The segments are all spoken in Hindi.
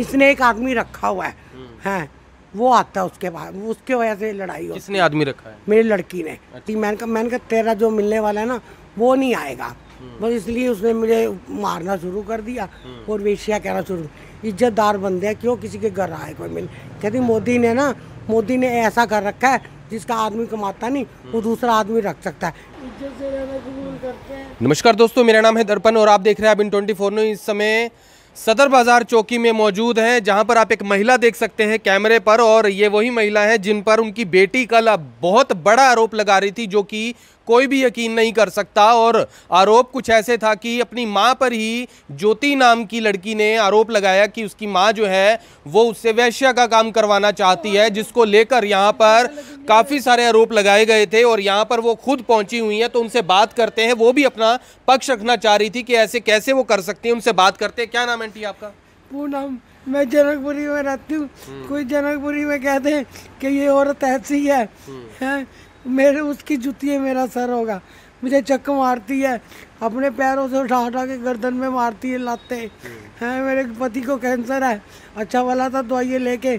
इसने एक आदमी रखा हुआ है वो आता है उसके बाद, उसके वजह से लड़ाई होती है। किसने आदमी रखा है? मेरी लड़की ने। अच्छा। मैंने कहा तेरा जो मिलने वाला है ना वो नहीं आएगा, बस इसलिए उसने मुझे मारना शुरू कर दिया और वेश्या कहना शुरू। इज्जतदार बंदे हैं, क्यों किसी के घर आए कोई मिल। कहती मोदी ने ऐसा कर रखा है जिसका आदमी कमाता नहीं वो दूसरा आदमी रख सकता है। नमस्कार दोस्तों, मेरा नाम है दर्पण और आप देख रहे हैं आप इन 24 न्यूज़। इस समय सदर बाजार चौकी में मौजूद हैं जहां पर आप एक महिला देख सकते हैं कैमरे पर, और ये वही महिला है जिन पर उनकी बेटी कल बहुत बड़ा आरोप लगा रही थी जो कि कोई भी यकीन नहीं कर सकता। और आरोप कुछ ऐसे था कि अपनी माँ पर ही ज्योति नाम की लड़की ने आरोप लगाया कि उसकी माँ जो है वो उससे वेश्या का काम करवाना चाहती है, जिसको लेकर यहाँ पर काफ़ी सारे आरोप लगाए गए थे। और यहाँ पर वो खुद पहुँची हुई हैं तो उनसे बात करते हैं, वो भी अपना पक्ष रखना चाह रही थी कि ऐसे कैसे वो कर सकती हैं। उनसे बात करते हैं। क्या नाम है आंटी आपका? पूनम। मैं जनकपुरी में रहती हूँ। कोई जनकपुरी में कहते हैं कि ये औरत ऐसी है मेरे उसकी जुती है मेरा सर होगा। मुझे चक्कर मारती है, अपने पैरों से उठा उठा के गर्दन में मारती है लाते हैं। मेरे पति को कैंसर है, अच्छा वाला था दवाइयाँ लेके,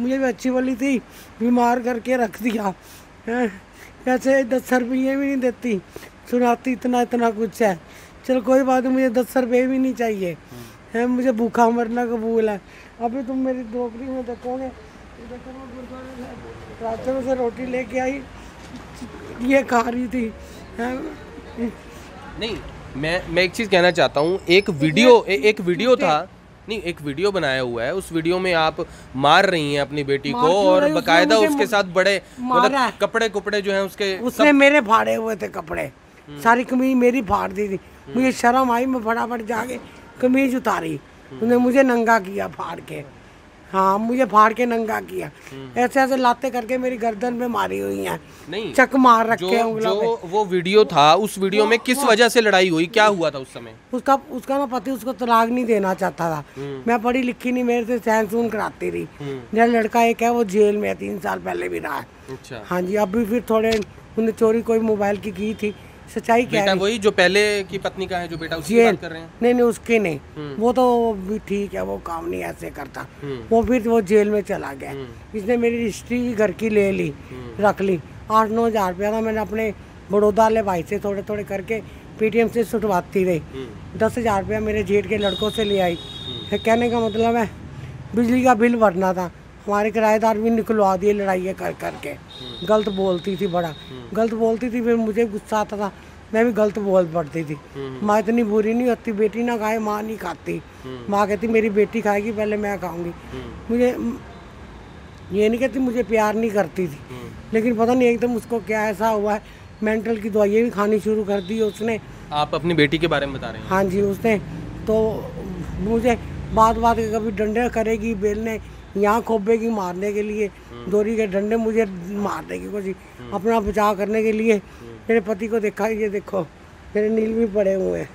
मुझे भी अच्छी वाली थी, बीमार करके रख दिया है। ऐसे 10 रुपये भी नहीं देती, सुनाती इतना इतना कुछ है। चलो कोई बात नहीं, मुझे 10 रुपये भी नहीं चाहिए है, मुझे भूखा मरना कबूल है। अभी तुम मेरी नौकरी में देखोगे, रास्ते में से रोटी लेके आई ये खा रही थी। नहीं, मैं एक चीज़ कहना चाहता हूँ, एक वीडियो था, नहीं एक वीडियो बनाया हुआ है, उस वीडियो में आप मार रही हैं अपनी बेटी को और बकायदा उसके साथ बड़े मतलब कपड़े जो हैं उसके, उसने मेरे फाड़े हुए थे कपड़े, सारी कमीज मेरी फाड़ दी थी। मुझे शर्म आई, मैं फटाफट जाके कमीज उतारी, उसने मुझे नंगा किया फाड़ के। हाँ, मुझे फाड़ के नंगा किया, ऐसे ऐसे लाते करके मेरी गर्दन पे मारी हुई है, नहीं चक मार रखे हैं। जो वो वीडियो था उस वीडियो में किस वजह से लड़ाई हुई, क्या हुआ था उस समय? उसका ना पति उसको तलाक नहीं देना चाहता था। मैं पढ़ी लिखी नहीं, मेरे से सहन सून कराती रही। मेरा लड़का एक है वो जेल में 3 साल पहले भी रहा है। हाँ जी, अभी फिर थोड़े उन्हें चोरी कोई मोबाइल की थी। सच्चाई क्या है? वही जो पहले की पत्नी का है जो बेटा उसकी बात कर रहे हैं? नहीं उसके नहीं, वो तो भी ठीक है, वो काम नहीं ऐसे करता, वो फिर वो जेल में चला गया। इसने मेरी हिस्ट्री घर की ले ली, रख ली। 8-9 हज़ार रुपया था, मैंने अपने बड़ौदा वाले भाई से थोड़े थोड़े करके पेटीएम से छुटवाती रही। 10 हज़ार रुपया मेरे जेठ के लड़कों से ले आई। कहने का मतलब है बिजली का बिल भरना था, हमारे किराएदार भी निकलवा दिए लड़ाइयाँ कर करके। गलत बोलती थी, बड़ा गलत बोलती थी, फिर मुझे गुस्सा आता था, मैं भी गलत बोल पड़ती थी। माँ इतनी बुरी नहीं होती, बेटी ना खाए माँ नहीं खाती। माँ कहती मेरी बेटी खाएगी पहले मैं खाऊंगी। मुझे ये नहीं कहती मुझे प्यार नहीं करती थी, लेकिन पता नहीं एकदम उसको क्या ऐसा हुआ है, मेंटल की दवाइयाँ भी खानी शुरू कर दी उसने। आप अपनी बेटी के बारे में बता रहे हैं? हाँ जी, उसने तो मुझे बात बात के कभी डंडे करेगी, बेलने यहाँ खोपेगी, मारने के लिए दोरी के डंडे मुझे मारने की कोशिश, अपना बचाव करने के लिए। मेरे पति को देखा, ये देखो मेरे नील भी पड़े हुए हैं,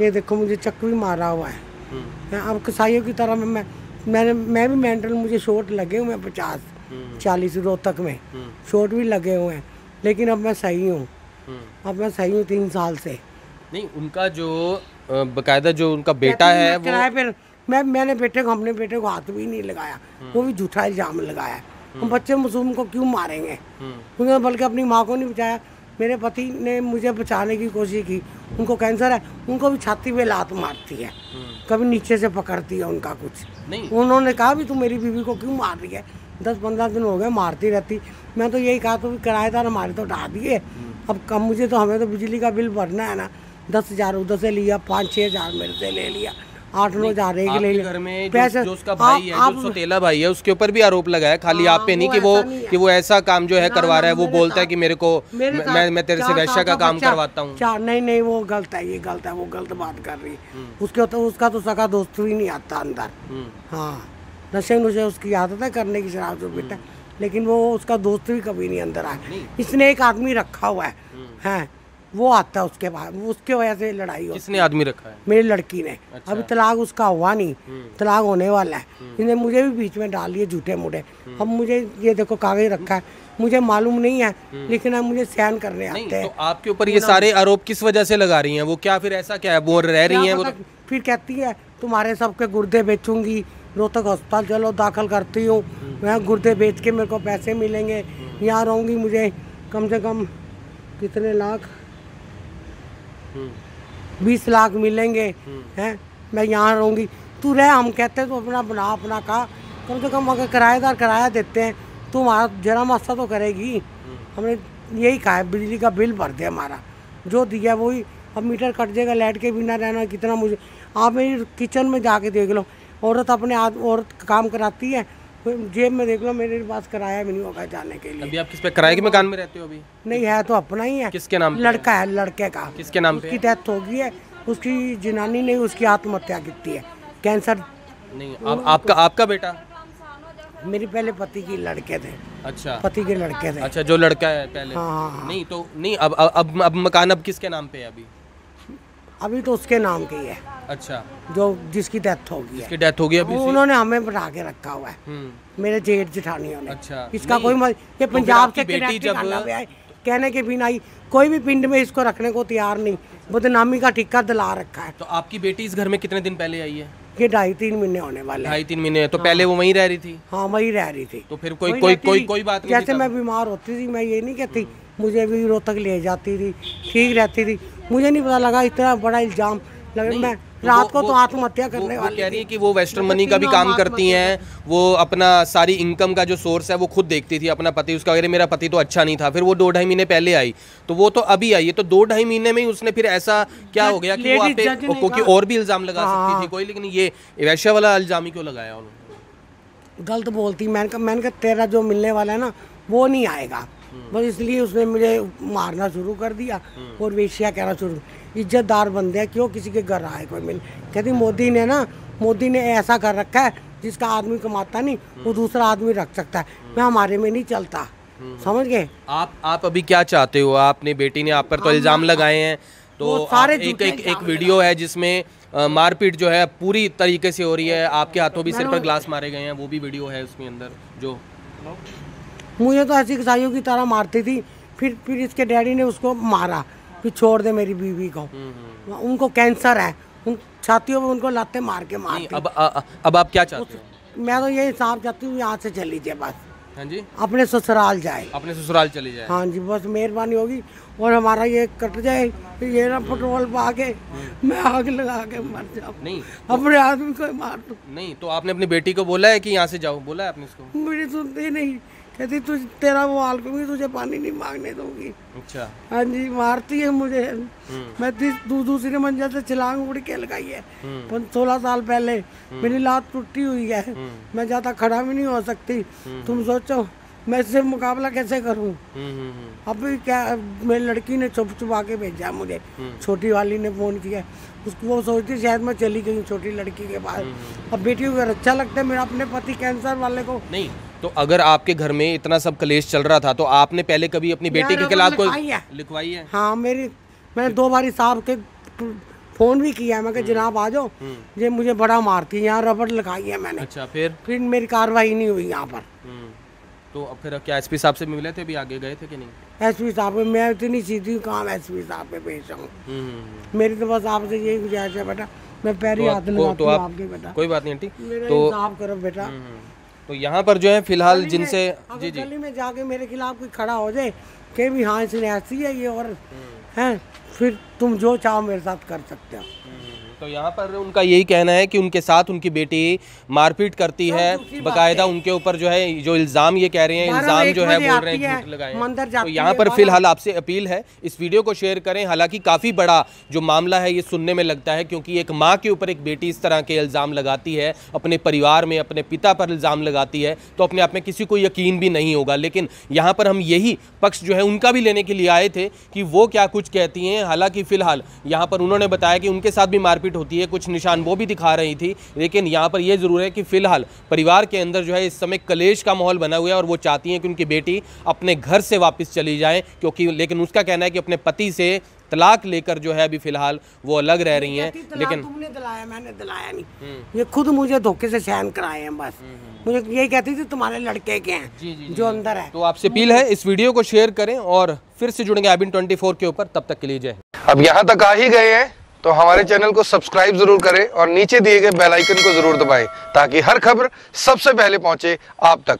ये देखो मुझे चक्कर भी मारा हुआ है। अब कसाईयों की तरह मैं भी मेंटल, मुझे शॉट लगे हुए हैं 50-40 रोहतक में शॉट भी लगे हुए हैं, लेकिन अब मैं सही हूँ। 3 साल से नहीं, उनका जो बाकायदा जो उनका बेटा है वो मैंने बेटे को, अपने बेटे को हाथ भी नहीं लगाया, वो भी झूठा इल्जाम लगाया। हम बच्चे मासूम को क्यों मारेंगे? उन्होंने बल्कि अपनी माँ को नहीं बचाया, मेरे पति ने मुझे बचाने की कोशिश की। उनको कैंसर है, उनको भी छाती पे लात मारती है, कभी नीचे से पकड़ती है उनका कुछ नहीं। उन्होंने कहा भी तू मेरी बीवी को क्यों मार रही है, 10-15 दिन हो गए मारती रहती। मैं तो यही कहा तो किराएदार हमारे तो उठा दिए, अब कम मुझे तो, हमें तो बिजली का बिल भरना है ना। 10 हज़ार उधर से लिया, 5-6 हज़ार मेरे से ले लिया, 8-9 हज़ार एक ले लिया। घर में जो उसका भाई है, जो सौतेला भाई है, उसके ऊपर भी आरोप लगाया, खाली आप पे नहीं कि वो ऐसा काम जो है करवा रहा है। वो बोलता है कि मेरे को मैं तेरे से वैश्या का काम करवाता हूँ। नहीं वो गलत है, ये गलत है, वो गलत बात कर रही है। उसका तो सगा दोस्त भी नहीं आता अंदर। हाँ, नशे उसकी आदत है करने की, शराब जो पीता है, लेकिन वो उसका दोस्त भी कभी नहीं अंदर आया। इसने एक आदमी रखा हुआ है वो आता है उसके बाद, उसके वजह से लड़ाई होती है। किसने आदमी रखा है? मेरी लड़की ने। अच्छा। अभी तलाक उसका हुआ नहीं, तलाक होने वाला है। इसने मुझे भी बीच में डाल दिए झूठे मूठे। अब मुझे ये देखो कागज रखा है, मुझे मालूम नहीं है, लेकिन अब मुझे सहन करने आते हैं। तो आपके ऊपर ये सारे आरोप किस वजह से लगा रही हैं वो? क्या फिर ऐसा क्या है वो रह रही है? फिर कहती है तुम्हारे सबके गुर्दे बेचूंगी, रोहतक अस्पताल चलो दाखिल करती हूँ, मैं गुर्दे बेच के मेरे को पैसे मिलेंगे, यहाँ रहूँगी मुझे कम से कम कितने लाख 20 लाख मिलेंगे हैं, मैं यहाँ रहूँगी, तू रह। हम कहते हैं तो अपना बना अपना का, कम से कम अगर किराएदार किराया देते हैं तो हमारा जरा मस्सा तो करेगी। हमने यही कहा है बिजली का बिल भर दे, हमारा जो दिया वही, अब मीटर कट जाएगा, लाइट के बिना रहना कितना मुझे। आप मेरी किचन में जाके देख लो, औरत अपने औरत काम कराती है, जेब में देख लो मेरे पास किराया भी नहीं होगा जाने के लिए। अभी आप किस पे किराए की मकान में रहते हो? अभी नहीं है तो अपना ही है। किसके नाम? लड़का है, लड़के का। किसके नाम? उसकी डेथ हो गई है, उसकी जनानी ने उसकी आत्महत्या की है, कैंसर। नहीं आपका आपका बेटा? मेरे पहले पति के लड़के थे। अच्छा, पति के लड़के थे। अच्छा, जो लड़का है पहले। हाँ। नहीं तो नहीं, अब मकान अब किसके नाम पे है? अभी तो उसके नाम की है। अच्छा, जो जिसकी डेथ हो गई है, डेथ हो गई अभी, उन्होंने हमें बना के रखा हुआ है, मेरे जेठ जिठानियों ने। अच्छा, इसका कोई मतलब ये पंजाब से कहने के बिना ही कोई भी पिंड में इसको रखने को तैयार नहीं, बदनामी का ठिक्का दिला रखा है। तो आपकी बेटी इस घर में कितने दिन पहले आई है? ये 2.5-3 महीने होने वाले। 2.5-3 महीने। तो हाँ। पहले वो वहीं रह रही थी? हाँ, वहीं रह रही थी। तो फिर कोई बात नहीं? जैसे मैं बीमार होती थी, मैं ये नहीं कहती, मुझे भी रोहतक ले जाती थी, ठीक रहती थी, मुझे नहीं पता लगा इतना बड़ा इल्जाम लगे। मैं रात को तो आत्महत्या करने वाली कह रही है कि वो वेस्टर्न मनी का भी काम करती हैं, वो अपना सारी इनकम का जो सोर्स है वो खुद देखती थी, अपना पति उसका वगैरह। मेरा पति तो अच्छा नहीं था, फिर वो 2-2.5 महीने पहले आई, तो वो तो अभी आई है, तो 2-2.5 महीने में ही उसने फिर ऐसा क्या हो गया कि वो आप पे क्योंकि और भी इल्ज़ाम लगा सकती थी कोई, लेकिन ये वैश्य वाला इल्ज़ाम ही क्यों लगाया उन्होंने? गलत बोलती। मैंने कहा तेरा जो मिलने वाला है ना वो नहीं आएगा, बस इसलिए उसने मुझे मारना शुरू कर दिया और वेश्या कहना शुरू। इज्जतदार बंदे हैं, क्यों किसी के घर आए कोई मिल? कहती मोदी ने ऐसा कर रखा है, जिसका आदमी कमाता नहीं वो दूसरा आदमी रख सकता है, मैं हमारे में नहीं चलता, समझ गए आप अभी क्या चाहते हो? आपने बेटी ने आप पर तो इल्ज़ाम लगाए हैं, तो सारे एक वीडियो है जिसमें मारपीट जो है पूरी तरीके से हो रही है, आपके हाथों भी सिर पर ग्लास मारे गए हैं, वो भी वीडियो है उसमें अंदर। जो मुझे तो ऐसी कसाईयों की तरह मारती थी, फिर इसके डैडी ने उसको मारा, फिर छोड़ दे मेरी बीवी को, उनको कैंसर है, उन छातियों में उनको लाते मार के मार। अब आप क्या चाहते हो? मैं तो ये हिसाब चाहती हूँ यहाँ से चली जाए बस। हाँ जी, अपने ससुराल जाए, अपने ससुराल चली जाए। हाँ जी, बस मेहरबानी होगी और हमारा ये कट जाए, ये ना पेट्रोल पा के मैं आग लगा के मर जाऊँ, नहीं अपने आदमी को मार दूँ। नहीं तो आपने अपनी बेटी को बोला है कि यहाँ से जाओ? बोला है आपने उसको? मेरी सुनती नहीं, कहती तुझे तेरा वो हाल करूंगी, तुझे पानी नहीं मांगने दूंगी। अच्छा। हाँ जी, मारती है मुझे। मैं दूसरी मंजिल से छलांग उड़ के लगाई है 16 साल पहले, मेरी लात टूटी हुई है, मैं ज्यादा खड़ा भी नहीं हो सकती, तुम सोचो मैं इससे मुकाबला कैसे करूं? अभी क्या मेरी लड़की ने छुपा के भेजा मुझे, छोटी वाली ने फोन किया, उसको वो सोचती शायद मैं चली गई छोटी लड़की के पास। अब बेटी को अच्छा लगता है मेरा अपने पति कैंसर वाले को नहीं। तो अगर आपके घर में इतना सब कलेश चल रहा था तो आपने पहले कभी अपनी बेटी के खिलाफ कोई लिखवाई है? हाँ, मैंने 2 बार साहब के फोन भी किया, मैं कि जनाब आ जाओ, ये मुझे बड़ा मारती है, यहाँ रबड़ लगाई है मैंने। अच्छा, फिर मेरी कार्रवाई नहीं हुई यहाँ पर। तो अब फिर क्या एसपी साहब से मिले थे? भी आगे गए थे कि नहीं? एसपी साहब में मैं इतनी सीधी काम एसपी साहब पे भेज रहा हूँ, मेरी तो बस आपसे यही गुजारिश है बेटा, मैं पैरी हाथ लगाती हूँ आपके बेटा। कोई बात नहीं आंटी, तो आप करो बेटा। तो यहाँ पर जो है फिलहाल जिनसे जी जी गली में जाके मेरे खिलाफ कोई खड़ा हो जाए कि भी हाँ इसने ऐसी है ये और हैं, फिर तुम जो चाहो मेरे साथ कर सकते हो। तो यहाँ पर उनका यही कहना है कि उनके साथ उनकी बेटी मारपीट करती है, बकायदा उनके ऊपर जो है जो इल्ज़ाम ये कह रहे हैं, इल्ज़ाम जो है बोल रहे हैं, झूठ लगाए हैं। तो यहाँ पर फिलहाल आपसे अपील है इस वीडियो को शेयर करें, हालांकि काफ़ी बड़ा जो मामला है ये सुनने में लगता है, क्योंकि एक माँ के ऊपर एक बेटी इस तरह के इल्ज़ाम लगाती है, अपने परिवार में अपने पिता पर इल्ज़ाम लगाती है, तो अपने आप में किसी को यकीन भी नहीं होगा। लेकिन यहाँ पर हम यही पक्ष जो है उनका भी लेने के लिए आए थे कि वो क्या कुछ कहती हैं। हालाँकि फ़िलहाल यहाँ पर उन्होंने बताया कि उनके साथ भी मारपीट होती है, कुछ निशान वो भी दिखा रही थी, लेकिन यहाँ पर यह जरूर है कि फिलहाल परिवार के अंदर जो है इस समय कलेश का माहौल बना हुआ है और वो चाहती हैं कि उनकी बेटी अपने घर से वापस चली जाए, क्योंकि लेकिन उसका कहना है कि अपने पति से तलाक लेकर जो है अभी फिलहाल वो अलग रह रही हैं। लेकिन तुमने दिलाया, मैंने दिलाया नहीं, ये खुद मुझे धोखे से सहन कराए हैं, बस मुझे यही कहती थी तुम्हारे लड़के के हैं जो अंदर है। तो आपसे अपील है इस वीडियो को शेयर करें और फिर से जुड़ेंगे आई बीन 24 के ऊपर, तब तक के लिए जय। अब यहाँ तक आ ही गए हैं तो हमारे चैनल को सब्सक्राइब जरूर करें और नीचे दिए गए बेल आइकन को जरूर दबाएं ताकि हर खबर सबसे पहले पहुंचे आप तक।